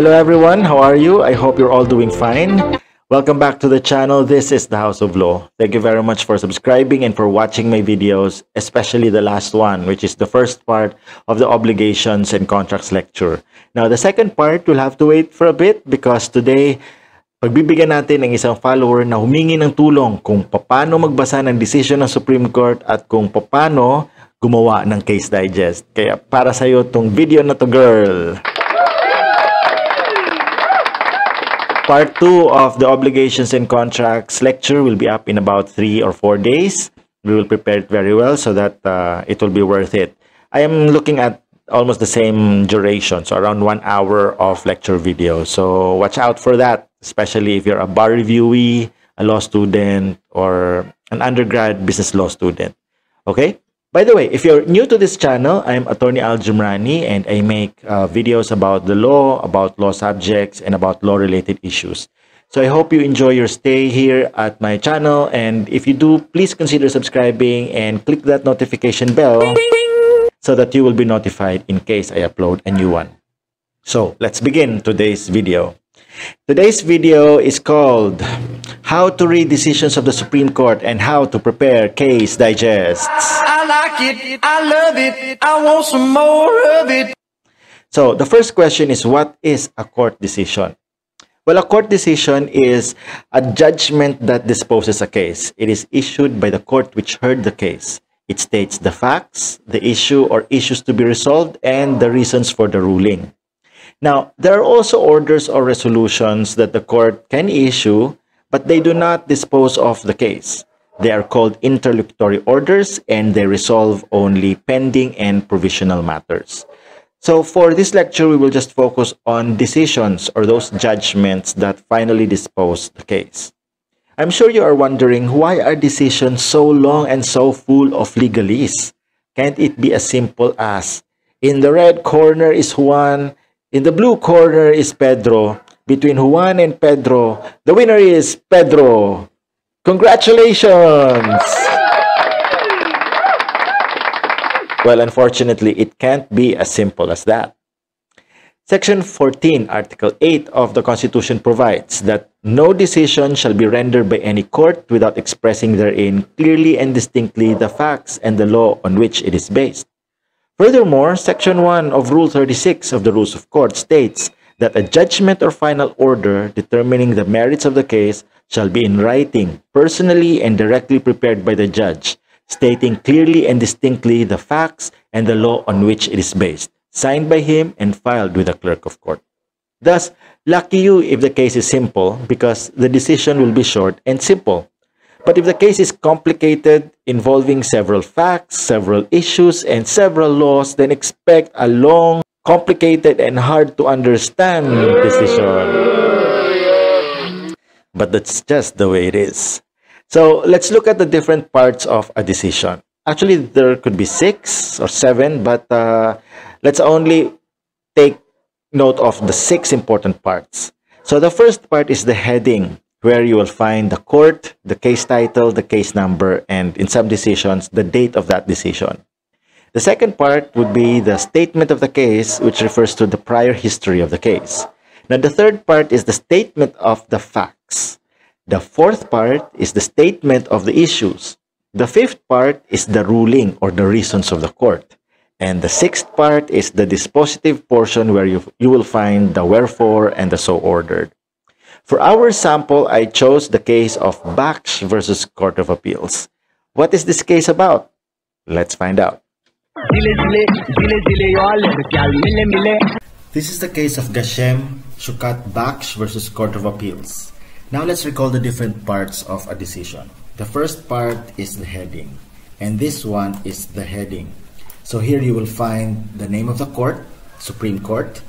Hello everyone, how are you? I hope you're all doing fine. Welcome back to the channel. This is the House of Law. Thank you very much for subscribing and for watching my videos, especially the last one, which is the first part of the obligations and contracts lecture. Now, the second part will have to wait for a bit because today, pagbibigyan natin ng isang follower na humingi ng tulong kung paano magbasa ng decision ng Supreme Court at kung paano gumawa ng case digest. Kaya para sa'yo tong video na to, girl. Part 2 of the obligations and contracts lecture will be up in about 3 or 4 days. We will prepare it very well so that it will be worth it. I am looking at almost the same duration, so around 1 hour of lecture video. So watch out for that, especially if you're a bar reviewee, a law student, or an undergrad business law student. Okay? By the way, if you're new to this channel, I'm Attorney Al-Jumrani, and I make videos about the law, about law subjects, and about law-related issues. So I hope you enjoy your stay here at my channel, and if you do, please consider subscribing and click that notification bell so that you will be notified in case I upload a new one. So let's begin today's video. Today's video is called How to Read Decisions of the Supreme Court and How to Prepare Case Digests. I like it, I love it, I want some more of it. So the first question is, what is a court decision? Well, a court decision is a judgment that disposes a case. It is issued by the court which heard the case. It states the facts, the issue or issues to be resolved, and the reasons for the ruling. Now, there are also orders or resolutions that the court can issue, but they do not dispose of the case. They are called interlocutory orders, and they resolve only pending and provisional matters. So for this lecture, we will just focus on decisions or those judgments that finally dispose the case. I'm sure you are wondering, why are decisions so long and so full of legalese? Can't it be as simple as, in the red corner is Juan, in the blue corner is Pedro. Between Juan and Pedro, the winner is Pedro. Congratulations! Well, unfortunately, it can't be as simple as that. Section 14, Article 8 of the Constitution provides that no decision shall be rendered by any court without expressing therein clearly and distinctly the facts and the law on which it is based. Furthermore, Section 1 of Rule 36 of the Rules of Court states that a judgment or final order determining the merits of the case shall be in writing, personally and directly prepared by the judge, stating clearly and distinctly the facts and the law on which it is based, signed by him and filed with the clerk of court. Thus, lucky you if the case is simple, because the decision will be short and simple. But if the case is complicated, involving several facts, several issues, and several laws, then expect a long, complicated, and hard-to-understand decision. But that's just the way it is. So let's look at the different parts of a decision. Actually, there could be 6 or 7, but let's only take note of the 6 important parts. So the first part is the heading, where you will find the court, the case title, the case number, and in some decisions, the date of that decision. The second part would be the statement of the case, which refers to the prior history of the case. Now, the third part is the statement of the facts. The fourth part is the statement of the issues. The fifth part is the ruling or the reasons of the court. And the sixth part is the dispositive portion, where you will find the wherefore and the so ordered. For our sample, I chose the case of Baksh versus Court of Appeals. What is this case about? Let's find out. This is the case of Gashem Shukat Baksh versus Court of Appeals. Now let's recall the different parts of a decision. The first part is the heading, and this one is the heading. So here you will find the name of the court, Supreme Court,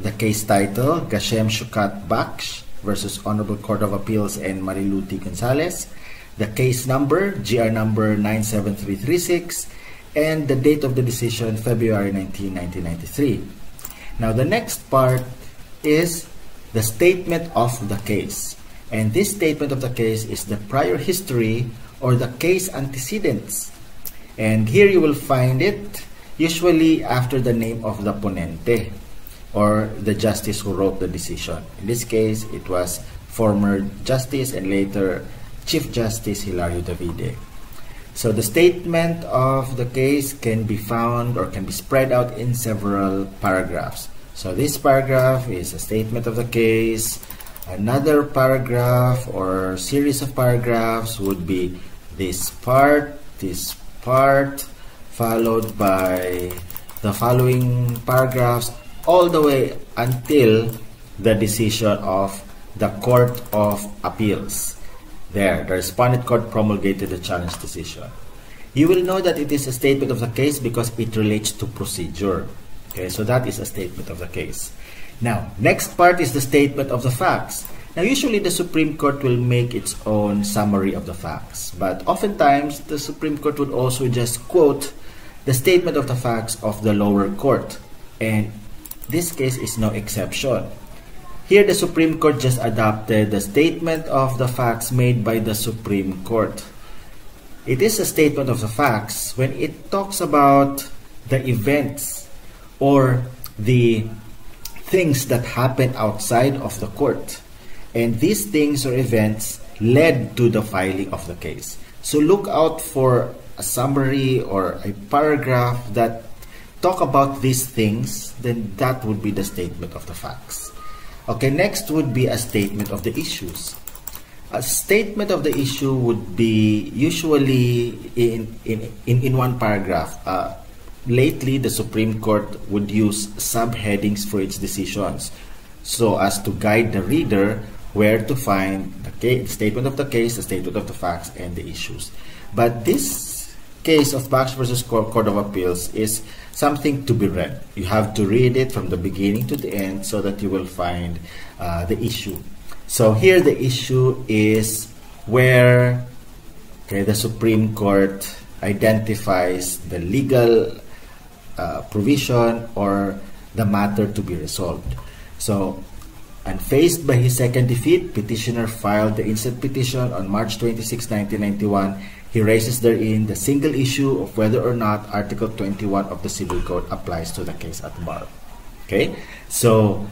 the case title, Gashem Shukat Baksh versus Honorable Court of Appeals and Marilou T. Gonzales, the case number, GR number 97336, and the date of the decision, February 19, 1993. Now the next part is the statement of the case. And this statement of the case is the prior history or the case antecedents. And here you will find it usually after the name of the ponente. or the justice who wrote the decision. In this case, it was former Justice and later Chief Justice Hilario Davide. So the statement of the case can be found or can be spread out in several paragraphs. So this paragraph is a statement of the case. Another paragraph or series of paragraphs would be this part, followed by the following paragraphs, all the way until the decision of the Court of Appeals. There, the respondent court promulgated the challenge decision. You will know that it is a statement of the case because it relates to procedure. Okay, so that is a statement of the case. Now, next part is the statement of the facts. Now, usually the Supreme Court will make its own summary of the facts, but oftentimes the Supreme Court would also just quote the statement of the facts of the lower court, and this case is no exception. Here, the Supreme Court just adopted the statement of the facts made by the Supreme Court. It is a statement of the facts when it talks about the events or the things that happen outside of the court. And these things or events led to the filing of the case. So look out for a summary or a paragraph that talk about these things, then that would be the statement of the facts. Okay, next would be a statement of the issues. A statement of the issue would be usually in one paragraph. Lately, the Supreme Court would use subheadings for its decisions so as to guide the reader where to find the case, the statement of the case, the statement of the facts, and the issues. But this case of Baksh versus Court of Appeals is something to be read. You have to read it from the beginning to the end so that you will find the issue. So here the issue is where the Supreme Court identifies the legal provision or the matter to be resolved. So, unfazed by his second defeat, petitioner filed the instant petition on March 26, 1991. He raises therein the single issue of whether or not Article 21 of the Civil Code applies to the case at bar. Okay, so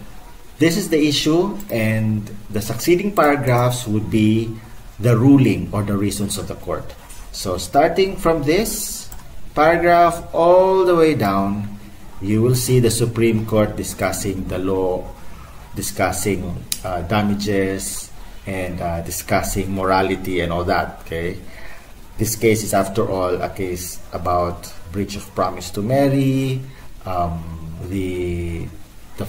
this is the issue, and the succeeding paragraphs would be the ruling or the reasons of the court. So starting from this paragraph all the way down, you will see the Supreme Court discussing the law, discussing damages, and discussing morality and all that. Okay. This case is, after all, a case about breach of promise to marry, the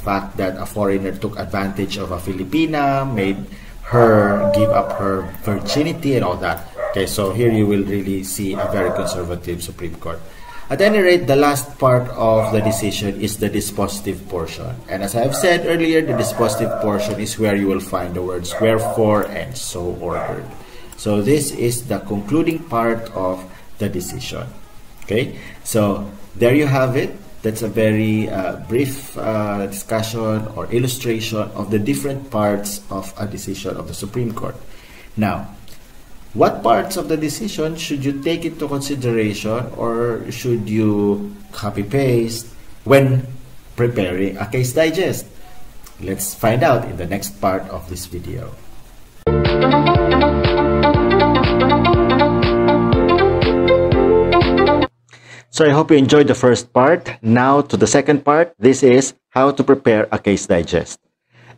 fact that a foreigner took advantage of a Filipina, made her give up her virginity and all that. Okay, so here you will really see a very conservative Supreme Court. At any rate, the last part of the decision is the dispositive portion. And as I have said earlier, the dispositive portion is where you will find the words wherefore and so ordered. So this is the concluding part of the decision. Okay, so there you have it. That's a very brief discussion or illustration of the different parts of a decision of the Supreme Court. Now, what parts of the decision should you take into consideration or should you copy-paste when preparing a case digest? Let's find out in the next part of this video. So I hope you enjoyed the first part. Now to the second part. This is how to prepare a case digest.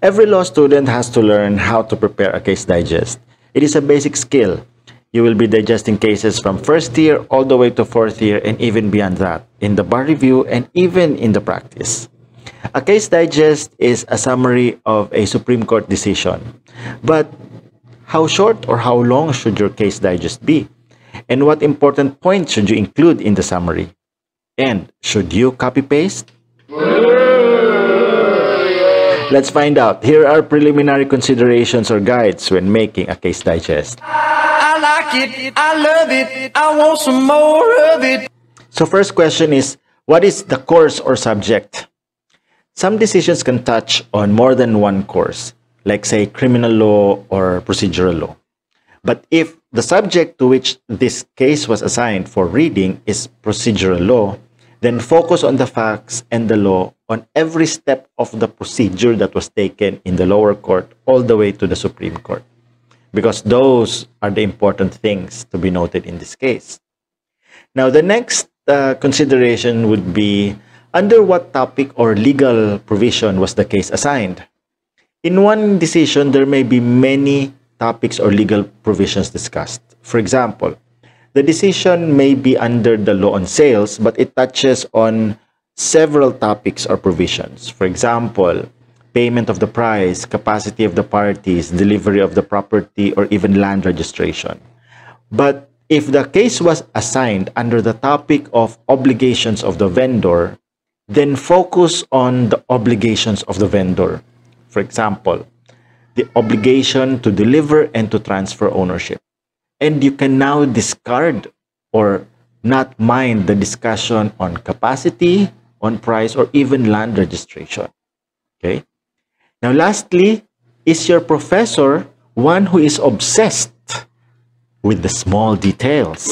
Every law student has to learn how to prepare a case digest. It is a basic skill. You will be digesting cases from first year all the way to fourth year and even beyond that in the bar review and even in the practice. A case digest is a summary of a Supreme Court decision. But how short or how long should your case digest be? And what important points should you include in the summary? And should you copy-paste? Let's find out. Here are preliminary considerations or guides when making a case digest. I like it. I love it. I want some more of it. So first question is, what is the course or subject? Some decisions can touch on more than one course, like say criminal law or procedural law. But if the subject to which this case was assigned for reading is procedural law, then focus on the facts and the law on every step of the procedure that was taken in the lower court all the way to the Supreme Court, because those are the important things to be noted in this case. Now, the next consideration would be under what topic or legal provision was the case assigned. In one decision, there may be many topics or legal provisions discussed. For example, the decision may be under the law on sales, but it touches on several topics or provisions. For example, payment of the price, capacity of the parties, delivery of the property, or even land registration. But if the case was assigned under the topic of obligations of the vendor, then focus on the obligations of the vendor. For example, the obligation to deliver and to transfer ownership. And you can now discard or not mind the discussion on capacity, on price, or even land registration. Okay. Now, lastly, is your professor one who is obsessed with the small details?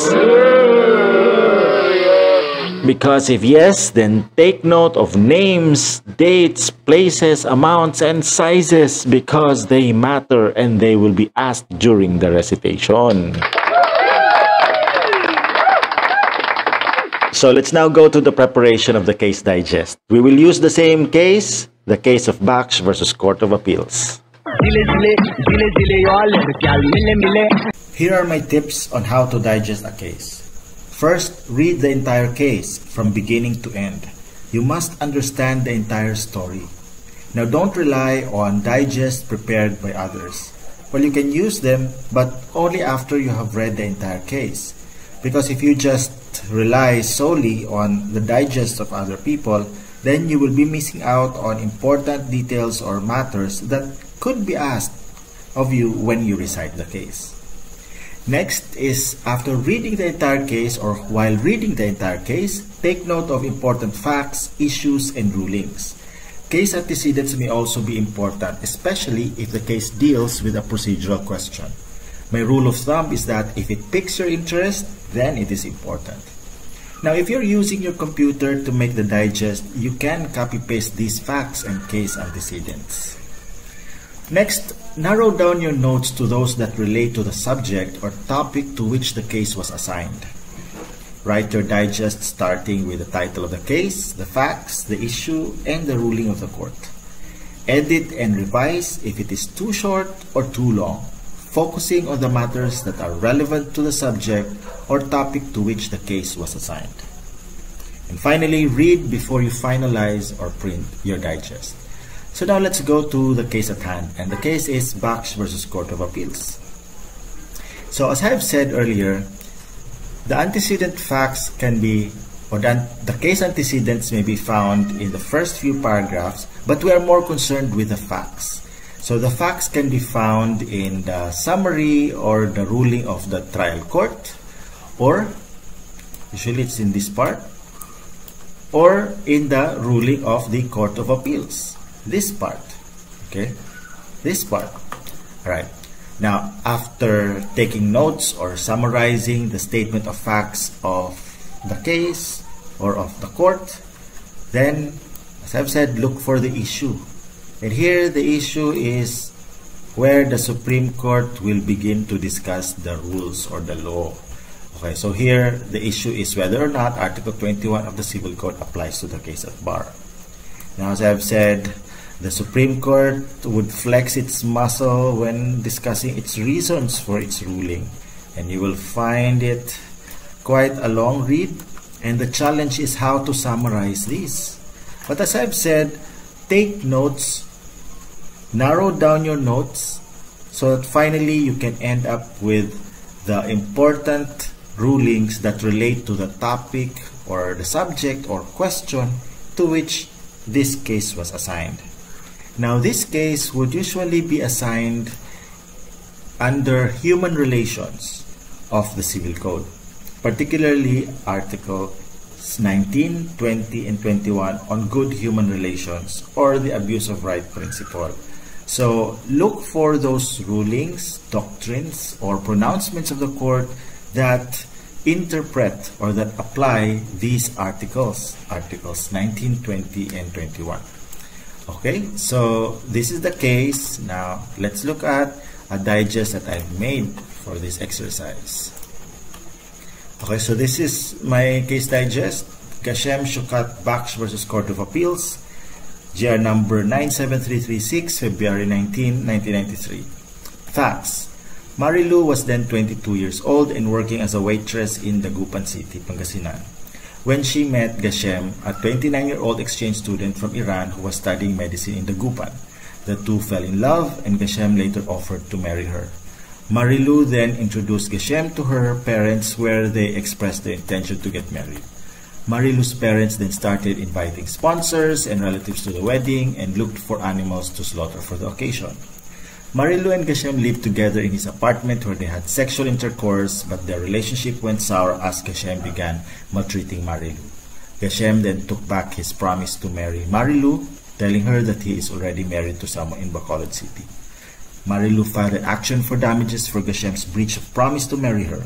Because if yes, then take note of names, dates, places, amounts, and sizes, because they matter and they will be asked during the recitation. So let's now go to the preparation of the case digest. We will use the same case, the case of Baksh versus Court of Appeals. Here are my tips on how to digest a case. First, read the entire case from beginning to end. You must understand the entire story. Now, don't rely on digests prepared by others. Well, you can use them, but only after you have read the entire case. Because if you just rely solely on the digests of other people, then you will be missing out on important details or matters that could be asked of you when you recite the case. Next is, after reading the entire case or while reading the entire case, take note of important facts, issues, and rulings. Case antecedents may also be important, especially if the case deals with a procedural question. My rule of thumb is that if it piques your interest, then it is important. Now, if you're using your computer to make the digest, you can copy-paste these facts and case antecedents. Next, narrow down your notes to those that relate to the subject or topic to which the case was assigned. Write your digest starting with the title of the case, the facts, the issue, and the ruling of the court. Edit and revise if it is too short or too long, focusing on the matters that are relevant to the subject or topic to which the case was assigned. And finally, read before you finalize or print your digest. So now let's go to the case at hand, and the case is Baksh versus Court of Appeals. So as I have said earlier, the antecedent facts can be, or the case antecedents may be found in the first few paragraphs, but we are more concerned with the facts. So the facts can be found in the summary or the ruling of the trial court, or usually it's in this part, or in the ruling of the Court of Appeals. This part, okay, this part. All right, now after taking notes or summarizing the statement of facts of the case or of the court, then, as I've said, look for the issue. And here the issue is where the Supreme Court will begin to discuss the rules or the law. Okay, so here the issue is whether or not Article 21 of the Civil Code applies to the case at bar. Now, as I've said, the Supreme Court would flex its muscle when discussing its reasons for its ruling, and you will find it quite a long read, and the challenge is how to summarize these. But as I've said, take notes, narrow down your notes, so that finally you can end up with the important rulings that relate to the topic or the subject or question to which this case was assigned. Now, this case would usually be assigned under human relations of the Civil Code, particularly Article 19, 20, and 21 on good human relations or the abuse of right principle. So look for those rulings, doctrines, or pronouncements of the court that interpret or that apply these articles 19, 20, and 21. Okay, so this is the case. Now let's look at a digest that I've made for this exercise. Okay, so this is my case digest, Gashem Shukat Baksh versus Court of Appeals, GR number 97336, February 19, 1993. Facts. Marilou was then 22 years old and working as a waitress in Dagupan City, Pangasinan, when she met Gashem, a 29-year-old exchange student from Iran who was studying medicine in Dagupan. The two fell in love, and Gashem later offered to marry her. Marilou then introduced Gashem to her parents, where they expressed their intention to get married. Marilou's parents then started inviting sponsors and relatives to the wedding and looked for animals to slaughter for the occasion. Marilou and Gashem lived together in his apartment where they had sexual intercourse, but their relationship went sour as Gashem began maltreating Marilou. Gashem then took back his promise to marry Marilou, telling her that he is already married to someone in Bacolod City. Marilou filed an action for damages for Gashem's breach of promise to marry her.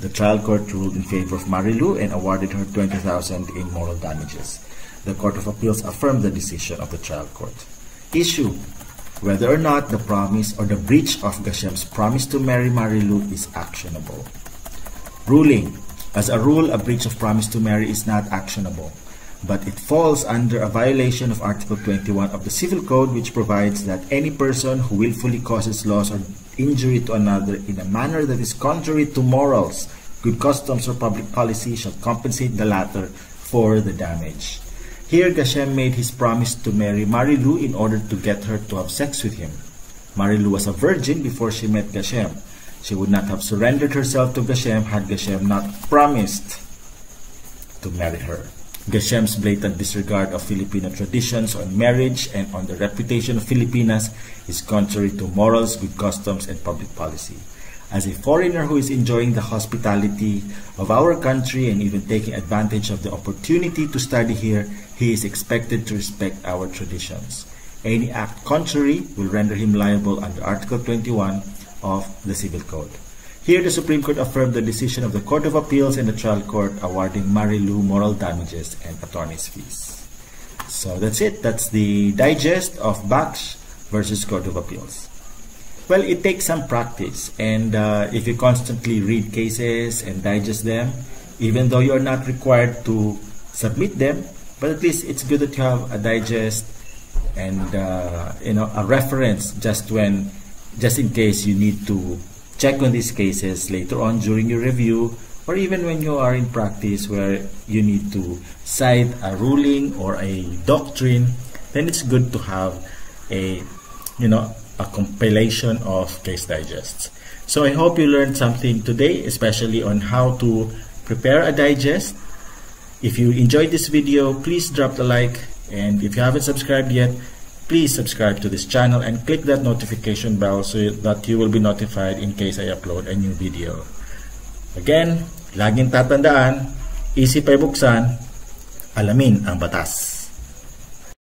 The trial court ruled in favor of Marilou and awarded her 20,000 in moral damages. The Court of Appeals affirmed the decision of the trial court. Issue: whether or not the promise or the breach of Gashem's promise to marry Marilou is actionable. Ruling: as a rule, a breach of promise to marry is not actionable, but it falls under a violation of Article 21 of the Civil Code, which provides that any person who willfully causes loss or injury to another in a manner that is contrary to morals, good customs, or public policy shall compensate the latter for the damage. Here, Gashem made his promise to marry Marilou in order to get her to have sex with him. Marilou was a virgin before she met Gashem. She would not have surrendered herself to Gashem had Gashem not promised to marry her. Gashem's blatant disregard of Filipino traditions on marriage and on the reputation of Filipinas is contrary to morals, good customs, and public policy. As a foreigner who is enjoying the hospitality of our country and even taking advantage of the opportunity to study here, he is expected to respect our traditions. Any act contrary will render him liable under Article 21 of the Civil Code. Here, the Supreme Court affirmed the decision of the Court of Appeals and the trial court, awarding Marilou moral damages and attorney's fees. So that's it. That's the digest of Baksh versus Court of Appeals. Well, it takes some practice, and if you constantly read cases and digest them, even though you're not required to submit them, but at least it's good that you have a digest and you know, a reference just in case you need to check on these cases later on during your review, or even when you are in practice where you need to cite a ruling or a doctrine. Then it's good to have a, you know, a compilation of case digests. So I hope you learned something today, especially on how to prepare a digest. If you enjoyed this video, please drop a like, and if you haven't subscribed yet, please subscribe to this channel and click that notification bell so that you will be notified in case I upload a new video. Again, laging tatandaan, isip ay buksan, alamin ang batas.